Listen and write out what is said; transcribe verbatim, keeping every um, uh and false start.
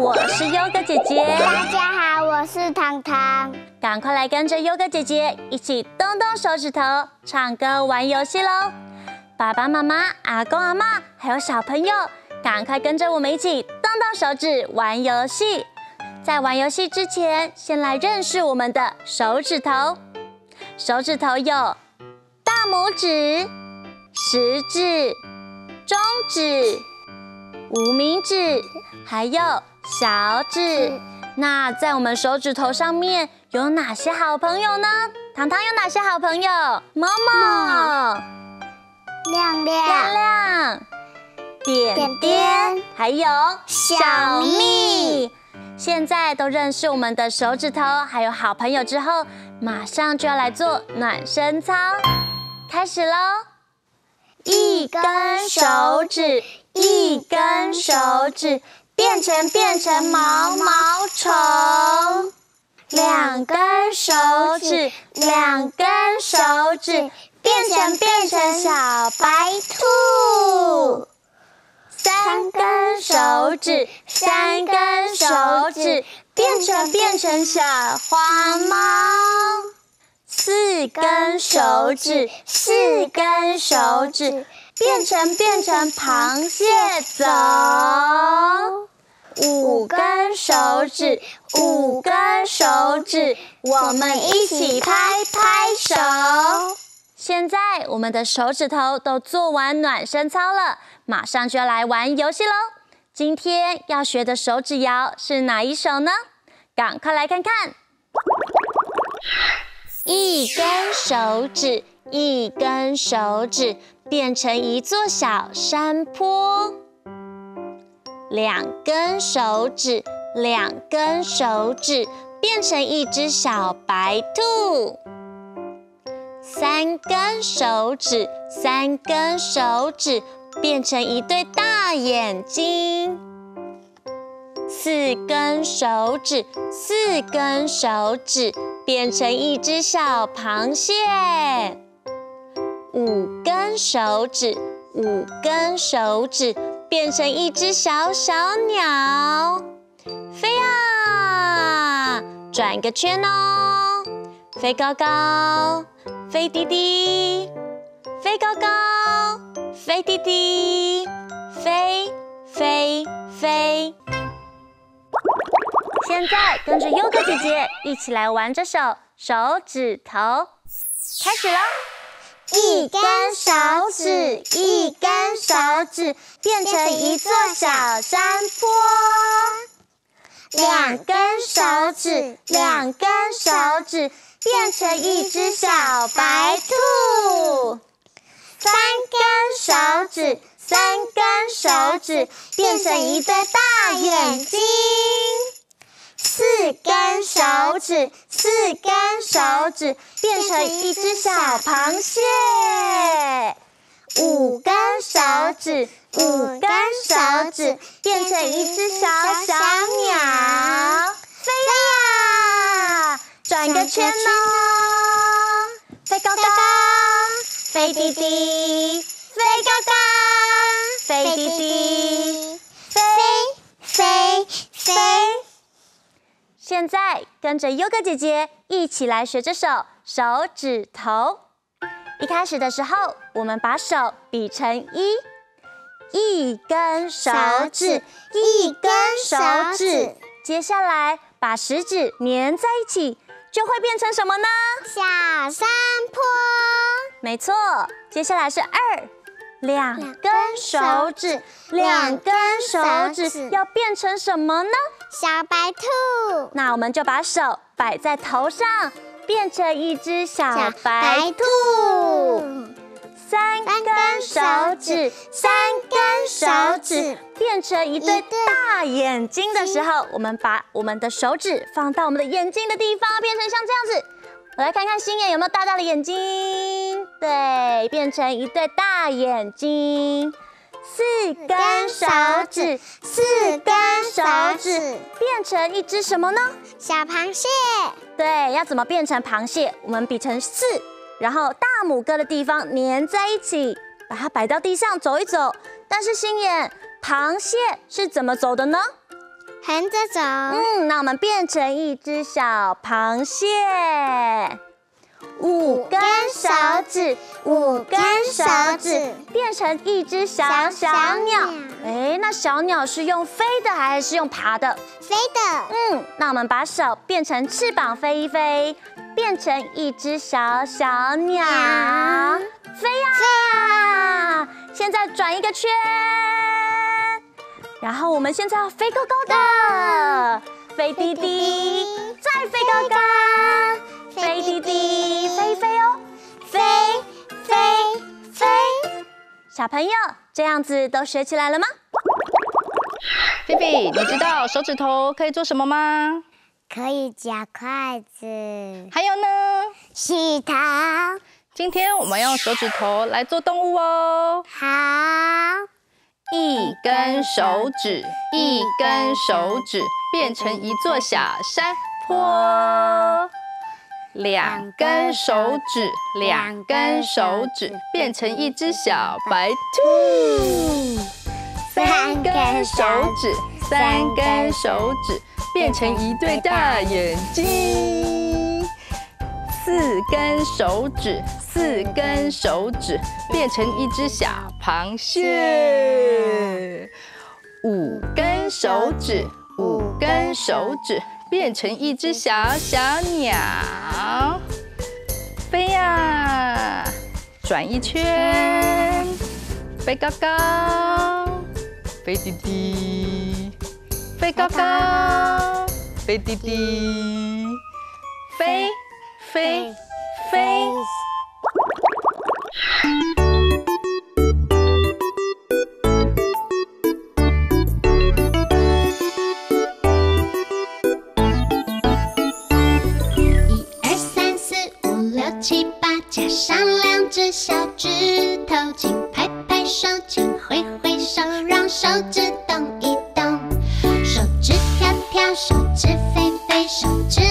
我是优格姐姐。大家好，我是糖糖。赶快来跟着优格姐姐一起动动手指头，唱歌玩游戏喽！爸爸妈妈、阿公阿嬷还有小朋友，赶快跟着我们一起动动手指玩游戏。在玩游戏之前，先来认识我们的手指头。手指头有大拇指、食指、中指、无名指，还有小指。那在我们手指头上面有哪些好朋友呢？糖糖有哪些好朋友？某某、亮亮、亮亮、点点，点还有小蜜。现在都认识我们的手指头还有好朋友之后，马上就要来做暖身操，开始喽！一根手指。一根手指变成变成毛毛虫，两根手指两根手指变成变成小白兔，三根手指三根手指变成变成小花猫，四根手指四根手指。变成变成螃蟹走，五根手指，五根手指，我们一起拍拍手。现在我们的手指头都做完暖身操了，马上就要来玩游戏喽。今天要学的手指谣是哪一首呢？赶快来看看。一根手指，一根手指。变成一座小山坡，两根手指，两根手指变成一只小白兔，三根手指，三根手指变成一对大眼睛，四根手指，四根手指变成一只小螃蟹。五根手指，五根手指变成一只小小鸟，飞啊，转个圈哦，飞高高，飞低低，飞高高，飞低低，飞飞飞。现在跟着优格姐姐一起来玩这首手指头，开始喽！一根手指，一根手指变成一座小山坡，两根手指，两根手指变成一只小白兔，三根手指，三根手指变成一对大眼睛，四根手指，四根手指变成一只小螃蟹。五根手指，五根手指变成一只小小鸟，飞呀，转个圈哦，飞高高，飞低低，飞高高，飞低低，飞飞飞。现在跟着优格姐姐一起来学这首手指头。一开始的时候，我们把手比成一，一根手指，一根手指。接下来把食指粘在一起，就会变成什么呢？小山坡。没错，接下来是二，两根手指，两根手指要变成什么呢？小白兔，那我们就把手摆在头上，变成一只小白兔。三根手指，三根手指变成一对大眼睛的时候，我们把我们的手指放到我们的眼睛的地方，变成像这样子。我来看看星眼有没有大大的眼睛，对，变成一对大眼睛。四根手指，四根手指变成一只什么呢？小螃蟹。对，要怎么变成螃蟹？我们比成四，然后大拇哥的地方粘在一起，把它摆到地上走一走。但是星眼，螃蟹是怎么走的呢？横着走。嗯，那我们变成一只小螃蟹。五根手指，五根手指，变成一只小小鸟。哎，那小鸟是用飞的还是用爬的？飞的。嗯，那我们把手变成翅膀飞一飞，变成一只小小鸟。飞呀！飞呀！现在转一个圈。 然后我们现在要飞高高的，飞低低，再飞高高，飞低低，飞飞哦，飞飞飞。小朋友，这样子都学起来了吗？菲菲，你知道手指头可以做什么吗？可以夹筷子。还有呢？洗头。今天我们用手指头来做动物哦。好。 一根手指，一根手指变成一座小山坡。两根手指，两根手指变成一只小白兔。三根手指，三根手指变成一对大眼睛。四根手指，四根手指变成一只小螃蟹。 五根手指，五根手指变成一只小小鸟，飞呀，转一圈，飞高高，飞低低，飞高高，飞低低，飞飞飞。 上两只小指头，请拍拍手，请挥挥手，让手指动一动。手指跳跳，手指飞飞，手指。